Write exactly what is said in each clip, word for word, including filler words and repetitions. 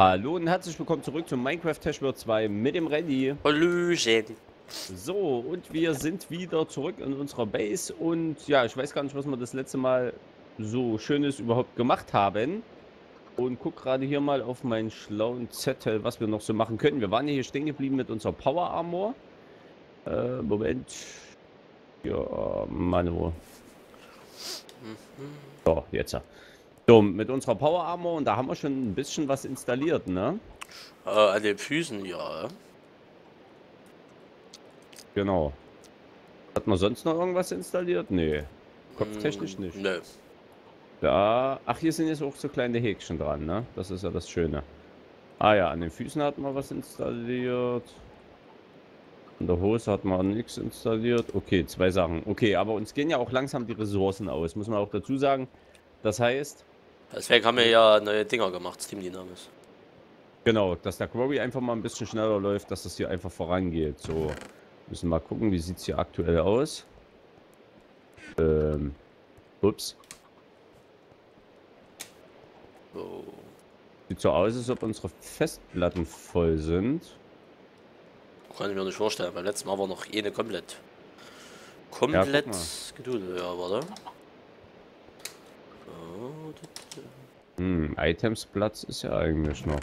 Hallo und herzlich willkommen zurück zum Minecraft TechWorld zwei mit dem Randy. Hallöchen. So, und wir sind wieder zurück in unserer Base und ja, ich weiß gar nicht, was wir das letzte Mal so Schönes überhaupt gemacht haben. Und guck gerade hier mal auf meinen schlauen Zettel, was wir noch so machen können. Wir waren hier stehen geblieben mit unserer Power Armor. Äh, Moment. Ja, Manu. So, jetzt ja. So, mit unserer Power Armor, und da haben wir schon ein bisschen was installiert, ne? Äh, an den Füßen, ja. Genau. Hat man sonst noch irgendwas installiert? Nee. Kopftechnisch mm, nicht. Nee. Da. Ach, hier sind jetzt auch so kleine Häkchen dran, ne? Das ist ja das Schöne. Ah ja, an den Füßen hat man was installiert. An der Hose hat man nichts installiert. Okay, zwei Sachen. Okay, aber uns gehen ja auch langsam die Ressourcen aus, muss man auch dazu sagen. Das heißt... Deswegen haben wir ja neue Dinger gemacht, Steam Dynamics. Genau, dass der Quarry einfach mal ein bisschen schneller läuft, dass das hier einfach vorangeht. So, müssen wir mal gucken, wie sieht es hier aktuell aus. Ähm, ups. So. Sieht so aus, als ob unsere Festplatten voll sind. Kann ich mir nicht vorstellen, beim letzten Mal war noch eine komplett. Komplett ja, gedudelt, ja, warte. Hm, Itemsplatz ist ja eigentlich noch.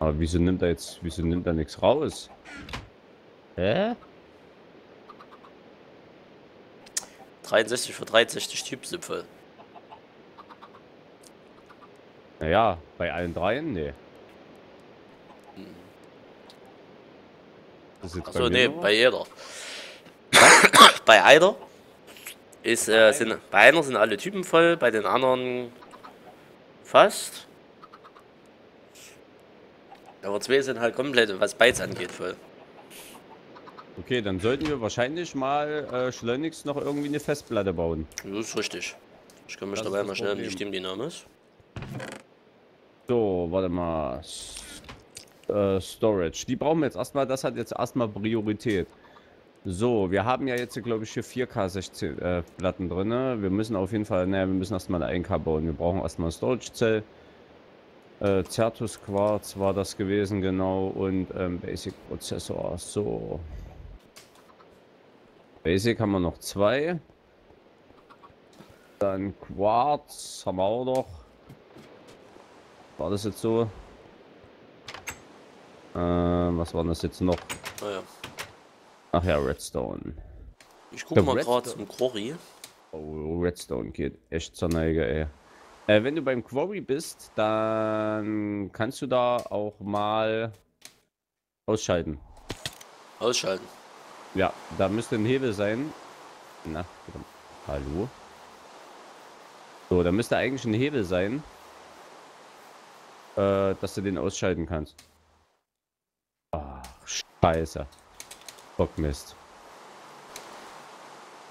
Aber wieso nimmt er jetzt, wieso nimmt er nichts raus? Hä? dreiundsechzig für dreiundsechzig Typsipfel. Naja, bei allen dreien? Nee. Hm. Achso, nee, bei jeder. Bei einer? Ist, äh, sind, bei einer sind alle Typen voll, bei den anderen fast. Aber zwei sind halt komplett, was Bytes angeht, voll. Okay, dann sollten wir wahrscheinlich mal äh, schleunigst noch irgendwie eine Festplatte bauen. Das ist richtig. Ich kann mich das dabei mal schnell die Stimmdynamik. So, warte mal. S äh, Storage. Die brauchen wir jetzt erstmal, das hat jetzt erstmal Priorität. So, wir haben ja jetzt, glaube ich, hier vier K sechzehn äh, Platten drin. Wir müssen auf jeden Fall, naja, wir müssen erstmal eine ein K bauen. Wir brauchen erstmal Storage Cell. Äh, Certus Quartz war das gewesen, genau. Und ähm, Basic Prozessor. So. Basic haben wir noch zwei. Dann Quarz haben wir auch noch. War das jetzt so? Äh, was war das jetzt noch? Oh ja. Ach ja, Redstone. Ich guck mal gerade zum Quarry. Oh, Redstone geht echt zur Neige, ey. Äh, wenn du beim Quarry bist, dann kannst du da auch mal ausschalten. Ausschalten? Ja, da müsste ein Hebel sein. Na, hallo? So, da müsste eigentlich ein Hebel sein, äh, dass du den ausschalten kannst. Ach, Scheiße. Bockmist.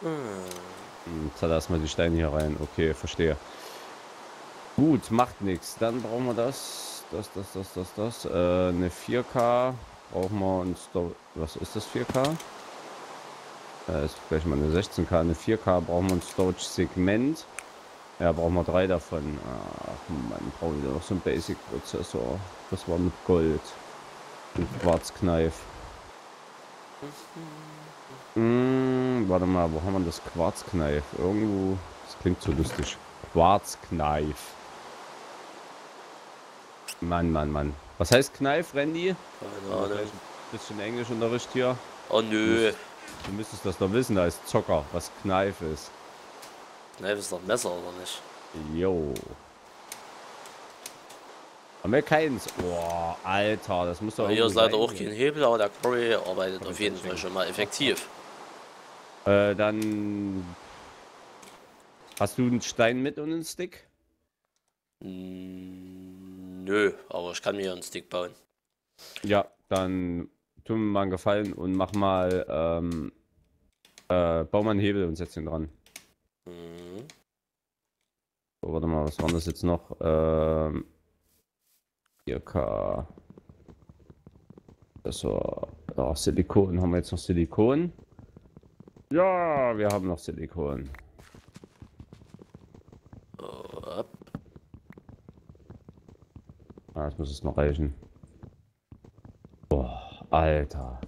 Hm. Jetzt hat er erstmal die Steine hier rein. Okay, verstehe. Gut, macht nichts. Dann brauchen wir das. Das, das, das, das, das. Äh, eine vier K. Brauchen wir uns. Was ist das vier K? Äh, ist vielleicht mal eine sechzehn K. Eine vier K brauchen wir ein Storage-Segment. Ja, brauchen wir drei davon. Ach man, brauchen wir noch so einen Basic-Prozessor. Das war mit Gold. Mit Quarzkneif. Mmh, warte mal, wo haben wir das Quarzkneif? Irgendwo, das klingt so lustig. Quarzkneif. Mann, Mann, Mann. Was heißt Kneif, Randy? Oh, ein bisschen Englischunterricht hier. Oh nö. Du müsstest das doch wissen, da ist Zocker, was Kneif ist. Kneif ist doch Messer, oder nicht? Jo. Haben wir keins? Boah, Alter, das muss doch... Hier ist leider auch kein Hebel, aber der Quarry arbeitet auf jeden Fall schon mal effektiv. Äh, dann... Hast du einen Stein mit und einen Stick? Nö, aber ich kann mir einen Stick bauen. Ja, dann tun wir mal einen Gefallen und mach mal, ähm... Äh, bau mal einen Hebel und setz ihn dran. Mhm. So, warte mal, was war das jetzt noch? Ähm... vier K. Das war. Oh, Silikon. Haben wir jetzt noch Silikon? Ja, wir haben noch Silikon. Oh, Ah, das muss es noch reichen. Boah, Alter.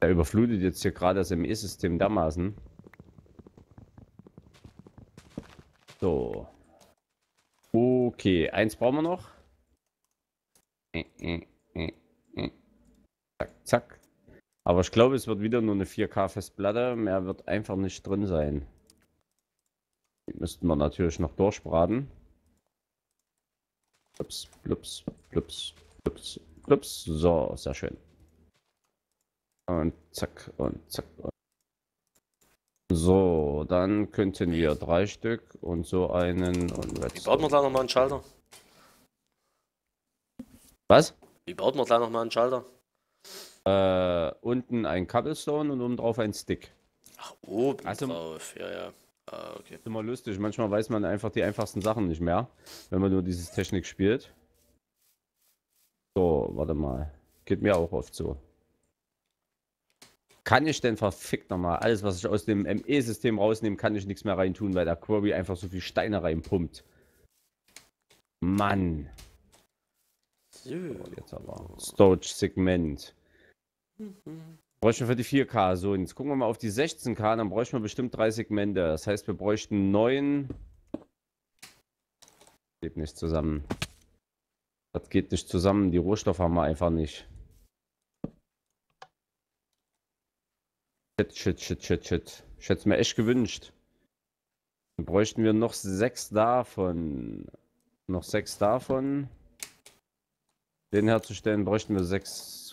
Er überflutet jetzt hier gerade das M E-System dermaßen. So. Okay, eins brauchen wir noch. Äh, äh, äh, äh. Zack, zack. Aber ich glaube, es wird wieder nur eine vier K Festplatte. Mehr wird einfach nicht drin sein. Die müssten wir natürlich noch durchbraten. Ups, blups, blups, blups, blups. So, sehr schön. Und zack, und zack. Und so, dann könnten wir drei Stück und so einen. Und wie baut man da nochmal einen Schalter? Was? Wie baut man da nochmal einen Schalter? Äh, unten ein Cobblestone und oben drauf ein Stick. Ach, oben also, drauf, ja, ja. Ah, okay. Ist immer lustig, manchmal weiß man einfach die einfachsten Sachen nicht mehr, wenn man nur dieses Technik spielt. So, warte mal. Geht mir auch oft so. Kann ich denn verfickt nochmal, alles was ich aus dem M E-System rausnehme, kann ich nichts mehr rein tun, weil der Quarry einfach so viel Steine reinpumpt. Mann. So, jetzt aber. Storage-Segment. Bräuchten wir für die vier K, so jetzt gucken wir mal auf die sechzehn K, dann bräuchten wir bestimmt drei Segmente. Das heißt, wir bräuchten neun. Geht nicht zusammen. Das geht nicht zusammen, die Rohstoffe haben wir einfach nicht. Shit, shit, shit, shit, shit. Ich hätte es mir echt gewünscht. Dann bräuchten wir noch sechs davon. Noch sechs davon. Den herzustellen bräuchten wir sechs.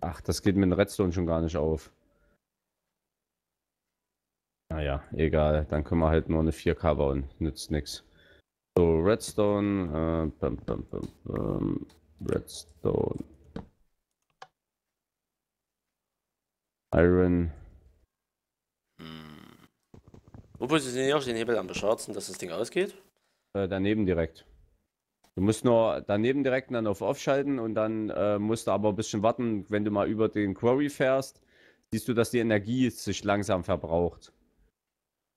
Ach, das geht mit dem Redstone schon gar nicht auf. Naja, egal. Dann können wir halt nur eine vier K bauen. Nützt nichts. So, Redstone. Äh, bum, bum, bum, bum. Redstone. Iron. Hm. Wo positionierst du den Hebel am beschwarzen, dass das Ding ausgeht? Äh, daneben direkt. Du musst nur daneben direkt und dann auf Off schalten und dann äh, musst du aber ein bisschen warten, wenn du mal über den Quarry fährst, siehst du, dass die Energie sich langsam verbraucht.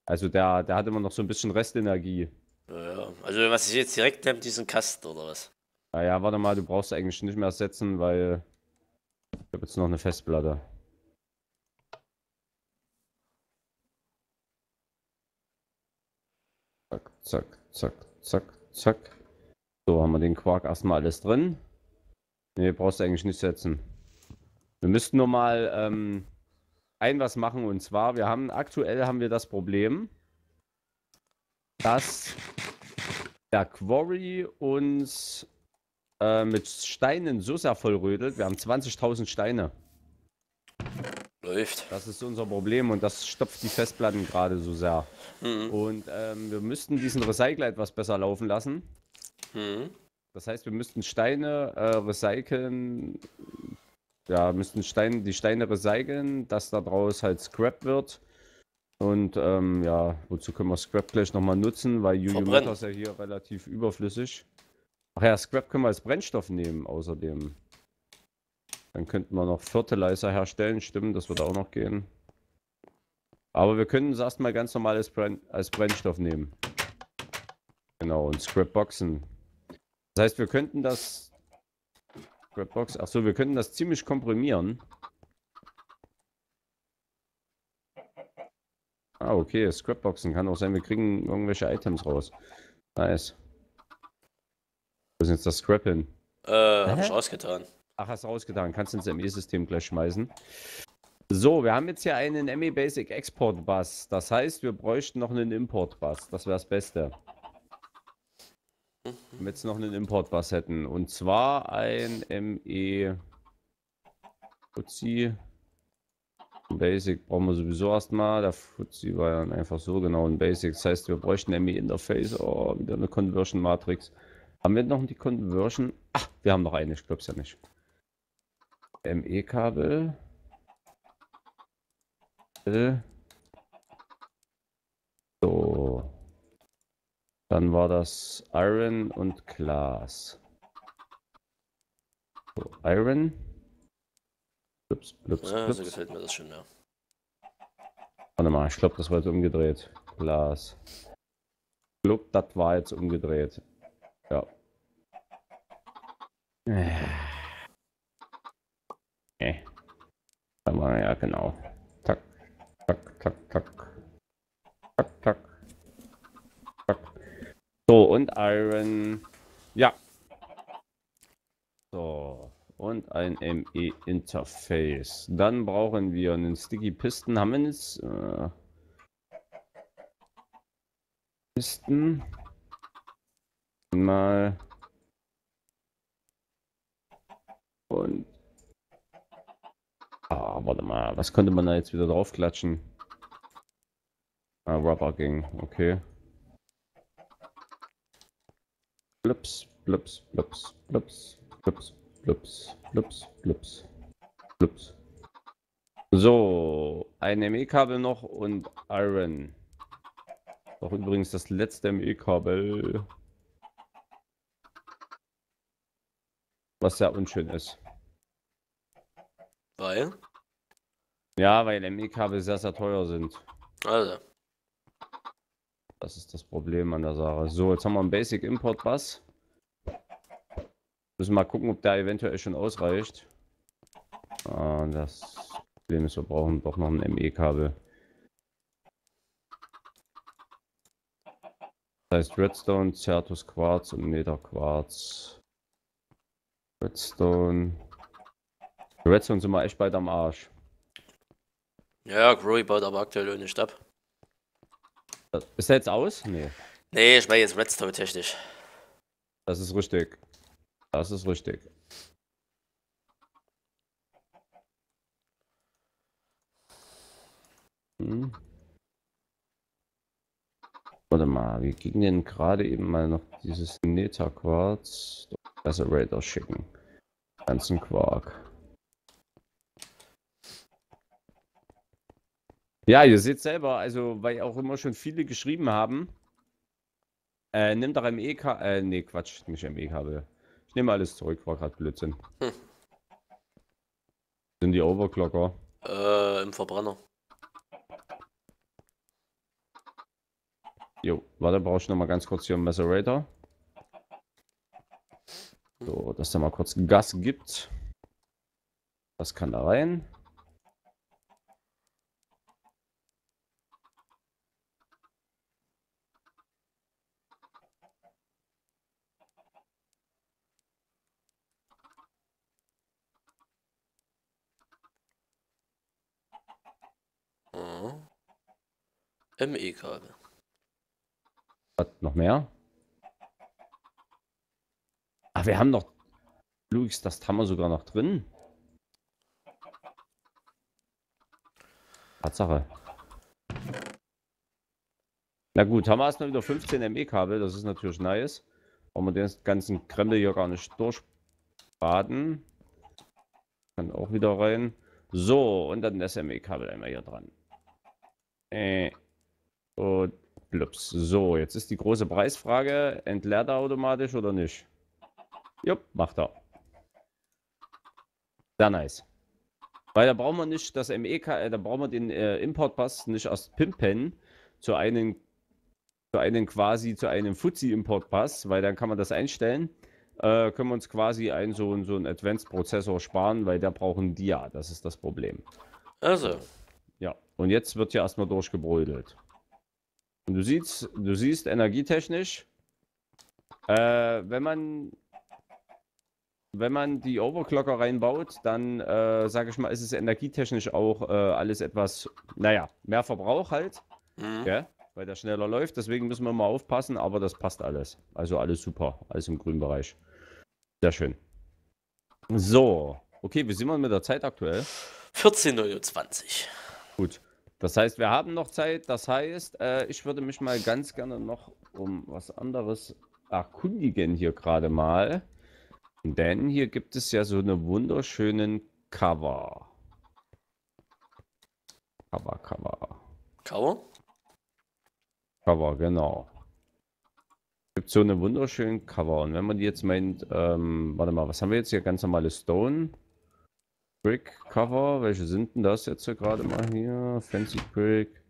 Also der, der hat immer noch so ein bisschen Restenergie. Ja, also was ich jetzt direkt nehme, diesen Kasten oder was? Naja, warte mal, du brauchst eigentlich nicht mehr setzen, weil ich habe jetzt noch eine Festplatte. Zack, zack, zack, zack, zack. So, haben wir den Quark erstmal alles drin. Ne, brauchst du eigentlich nicht setzen. Wir müssten nur mal ähm, ein was machen, und zwar, wir haben aktuell haben wir das Problem, dass der Quarry uns äh, mit Steinen so sehr vollrödelt. Wir haben zwanzigtausend Steine. Läuft. Das ist unser Problem und das stopft die Festplatten gerade so sehr. Mhm. Und ähm, wir müssten diesen Recycler etwas besser laufen lassen. Mhm. Das heißt, wir müssten Steine äh, recyceln. Ja, müssten Steine, die Steine recyceln, dass daraus halt Scrap wird. Und ähm, ja, wozu können wir Scrap gleich nochmal nutzen, weil Juju-Motor ist ja hier relativ überflüssig. Ach ja, Scrap können wir als Brennstoff nehmen außerdem. Dann könnten wir noch Fertilizer herstellen, stimmt, das würde auch noch gehen. Aber wir können es erstmal ganz normal als, Brenn als Brennstoff nehmen. Genau, und Scrapboxen. Das heißt, wir könnten das... Scrapbox, achso, wir könnten das ziemlich komprimieren. Ah, okay, Scrapboxen kann auch sein, wir kriegen irgendwelche Items raus. Nice. Wo ist jetzt das Scrap hin? Äh, hab ich rausgetan. Ach, hast du rausgetan. Kannst du ins M E-System gleich schmeißen. So, wir haben jetzt hier einen M E Basic Export Bus. Das heißt, wir bräuchten noch einen Import Bus. Das wäre das Beste. Wenn wir jetzt noch einen Import Bus hätten. Und zwar ein M E Fuzzi. Basic brauchen wir sowieso erstmal. Der Fuzzi war ja einfach so genau ein Basic. Das heißt, wir bräuchten ein M E-Interface. Oh, wieder eine Conversion Matrix. Haben wir noch die Conversion? Ach, wir haben noch eine. Ich glaube es ja nicht. M E-Kabel. So. Dann war das Iron und Glas. So, Iron. Blups, blups, blups. Ja, so gefällt mir das schon mehr. Warte mal, ich glaube, das war jetzt umgedreht. Glas. Ich glaube, das war jetzt umgedreht. Ja. Okay. Aber ja, genau. Zack, zack, zack, zack. Zack, zack. Zack. So, und Iron. Ja. So. Und ein M E-Interface. Dann brauchen wir einen Sticky Pisten. Haben wir jetzt? Äh, Pisten. Mal. Und. Ah, warte mal. Was könnte man da jetzt wieder drauf klatschen? Ah, Rubber Gang. Okay. Blups, blups, blups, blups, blups, blups, blups, blups, blups. So. Ein M E-Kabel noch und Iron. Auch übrigens das letzte M E-Kabel. Was sehr unschön ist. Weil? Ja, weil M E-Kabel sehr, sehr teuer sind. Also. Das ist das Problem an der Sache. So, jetzt haben wir einen Basic Import Bus. Müssen mal gucken, ob der eventuell schon ausreicht. Ah, das Problem ist, wir brauchen doch noch ein M E-Kabel. Das heißt Redstone, Certus Quartz und Nether Quartz. Redstone. Redstone sind wir echt bald am Arsch. Ja, Quarry baut aber aktuell nicht ab. Ist der jetzt aus? Nee. Nee, ich meine jetzt Redstone technisch. Das ist richtig. Das ist richtig. Hm. Warte mal, wir gingen denn gerade eben mal noch dieses Nether Quartz. Meserator schicken. Ganzen Quark. Ja, ihr seht selber, also weil auch immer schon viele geschrieben haben, äh, nimm doch M E-Kabel, äh, nee, Quatsch, nicht M E-Kabel. Ich nehme alles zurück, war gerade Blödsinn. Hm. Sind die Overclocker? Äh, im Verbrenner. Jo, warte, brauche ich nochmal ganz kurz hier einen Meserator. So, dass da mal kurz Gas gibt. Das kann da rein. Oh. M E-Kabel. Hat noch mehr? Ach, wir haben noch. Luis, das haben wir sogar noch drin. Tatsache. Na gut, haben wir erstmal wieder fünfzehn M E-Kabel. Das ist natürlich nice. Wollen wir den ganzen Krempel hier gar nicht durchbaden. Kann auch wieder rein. So, und dann das M E-Kabel einmal hier dran. Äh. Und blups. So, jetzt ist die große Preisfrage. Entleert er automatisch oder nicht? Jupp, macht er. Sehr nice. Weil da brauchen wir nicht das M E K, äh, da brauchen wir den äh, Importpass nicht erst pimpen zu einem, zu einem quasi zu einem Fuzzi-Importpass, weil dann kann man das einstellen. Äh, können wir uns quasi einen so einen so einen Advanced-Prozessor sparen, weil da brauchen die ja. Das ist das Problem. Also. Ja. Und jetzt wird hier erstmal durchgebrödelt. Und du siehst, du siehst energietechnisch, äh, wenn man Wenn man die Overclocker reinbaut, dann äh, sage ich mal, ist es energietechnisch auch äh, alles etwas, naja, mehr Verbrauch halt, mhm. Ja, weil das schneller läuft. Deswegen müssen wir mal aufpassen, aber das passt alles. Also alles super, alles im grünen Bereich. Sehr schön. So, okay, wie sind wir mit der Zeit aktuell? vierzehn Uhr zwanzig. Gut, das heißt, wir haben noch Zeit. Das heißt, äh, ich würde mich mal ganz gerne noch um was anderes erkundigen hier gerade mal. Denn hier gibt es ja so eine wunderschönen Cover. Cover, Cover. Cover? Cover, genau. Gibt so eine wunderschönen Cover. Und wenn man die jetzt meint, ähm, warte mal, was haben wir jetzt hier? Ganz normale Stone Brick Cover. Welche sind denn das jetzt hier gerade mal hier? Fancy Brick.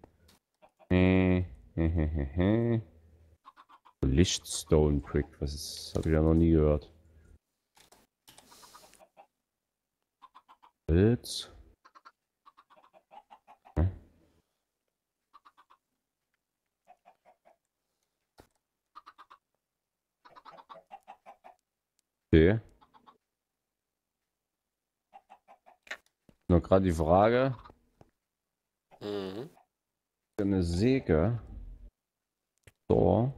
Äh, Lichtstone Brick. Was ist? Habe ich ja noch nie gehört. Holz. Ja. Okay. Nur gerade die Frage. Mhm. Eine Säge. So.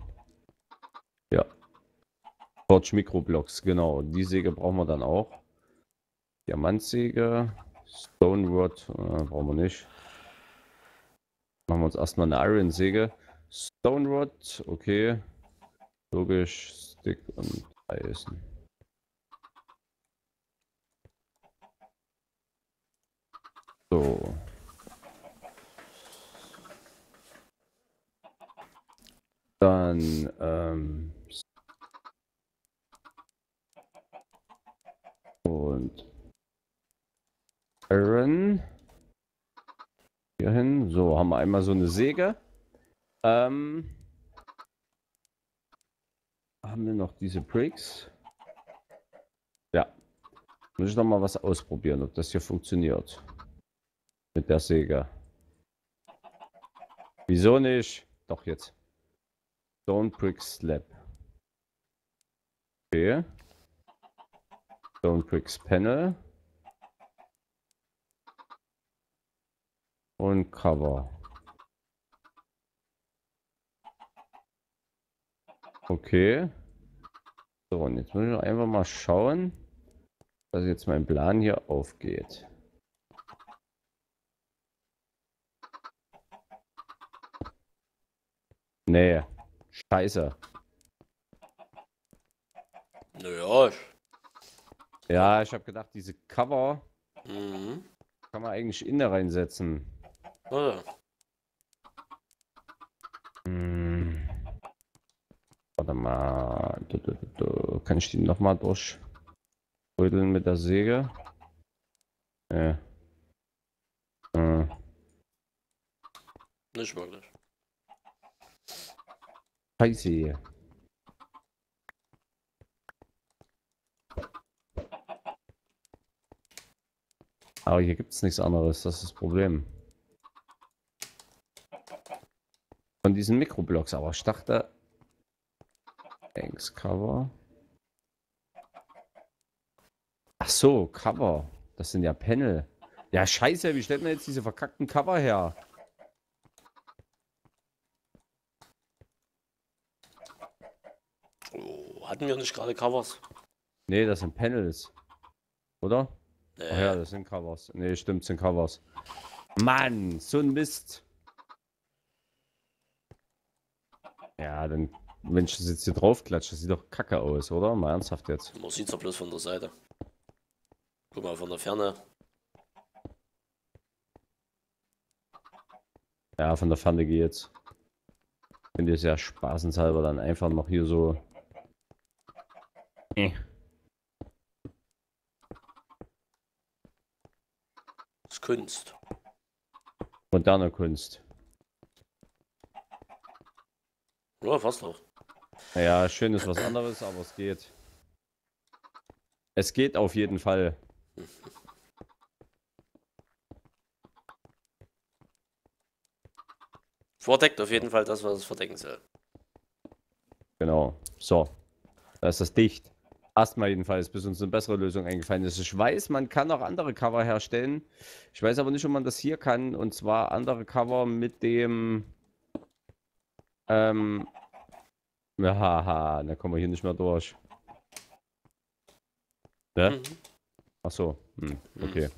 Ja. Forge Mikroblocks, genau. Die Säge brauchen wir dann auch. Diamantsäge. Stonewood äh, brauchen wir nicht. Machen wir uns erstmal eine Iron Säge. Stonewood, okay. Logisch. Stick und Eisen. So. Dann ähm, und Iron hier hin. So, haben wir einmal so eine Säge. Ähm, haben wir noch diese Bricks? Ja. Muss ich noch mal was ausprobieren, ob das hier funktioniert. Mit der Säge. Wieso nicht? Doch jetzt. Stone Brick Slab. Okay. Stone Bricks Panel. Und Cover. Okay. So, und jetzt müssen wir einfach mal schauen, dass jetzt mein Plan hier aufgeht. Nee. Scheiße. Naja. Ja, ich habe gedacht, diese Cover mhm. kann man eigentlich in der reinsetzen. Oh. Hm. Warte mal. Du, du, du. Kann ich die nochmal durchrödeln mit der Säge? Ja. Hm. Nicht wirklich. Scheiße. Aber hier gibt es nichts anderes, das ist das Problem. Von diesen Mikroblocks, aber ich dachte... Thanks, Cover. Ach so, Cover. Das sind ja Panel. Ja, scheiße, wie stellt man jetzt diese verkackten Cover her? Hatten wir nicht gerade Covers? Ne, das sind Panels. Oder? Nee. Ach ja, das sind Covers. Ne, stimmt, sind Covers. Mann, so ein Mist. Ja, dann, wenn ich das jetzt hier drauf klatsche, das sieht doch kacke aus, oder? Mal ernsthaft jetzt. Man sieht es ja bloß von der Seite. Guck mal, von der Ferne. Ja, von der Ferne geht's. Finde ich ja spaßenshalber dann einfach noch hier so. Das ist Kunst. Moderne Kunst. Ja, fast noch. Naja, schön ist was anderes, aber es geht. Es geht auf jeden Fall. Verdeckt auf jeden Fall das, was es verdecken soll. Genau. So. Da ist das dicht. Erstmal jedenfalls, bis uns eine bessere Lösung eingefallen ist. Ich weiß, man kann auch andere Cover herstellen. Ich weiß aber nicht, ob man das hier kann. Und zwar andere Cover mit dem... Ähm... Haha, da kommen wir hier nicht mehr durch. Ne? Mhm. Ach so. Hm, okay.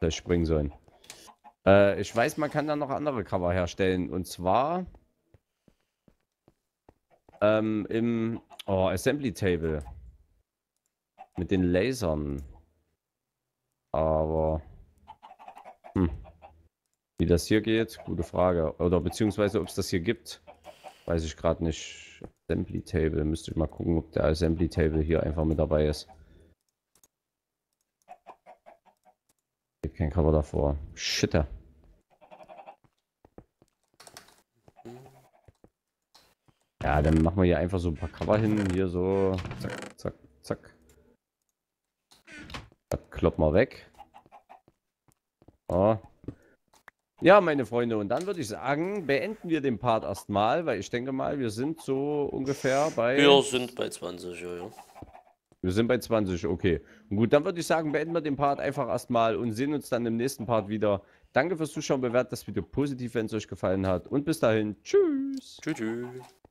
Vielleicht springen sollen. Äh, ich weiß, man kann dann noch andere Cover herstellen. Und zwar... Ähm, im... Oh, Assembly Table. Mit den Lasern. Aber... Hm. Wie das hier geht, gute Frage. Oder beziehungsweise, ob es das hier gibt. Weiß ich gerade nicht. Assembly Table. Müsste ich mal gucken, ob der Assembly Table hier einfach mit dabei ist. Ich habe kein Cover davor. Shitter. Ja, dann machen wir hier einfach so ein paar Cover hin. Hier so. Zack, zack, zack. Das kloppen wir weg. Oh. Ja, meine Freunde, und dann würde ich sagen, beenden wir den Part erstmal, weil ich denke mal, wir sind so ungefähr bei... Wir sind bei zwanzig, ja, ja. Wir sind bei zwanzig, okay. Und gut, dann würde ich sagen, beenden wir den Part einfach erstmal und sehen uns dann im nächsten Part wieder. Danke fürs Zuschauen, bewertet das Video positiv, wenn es euch gefallen hat. Und bis dahin, tschüss. Tschüss. Tschüss.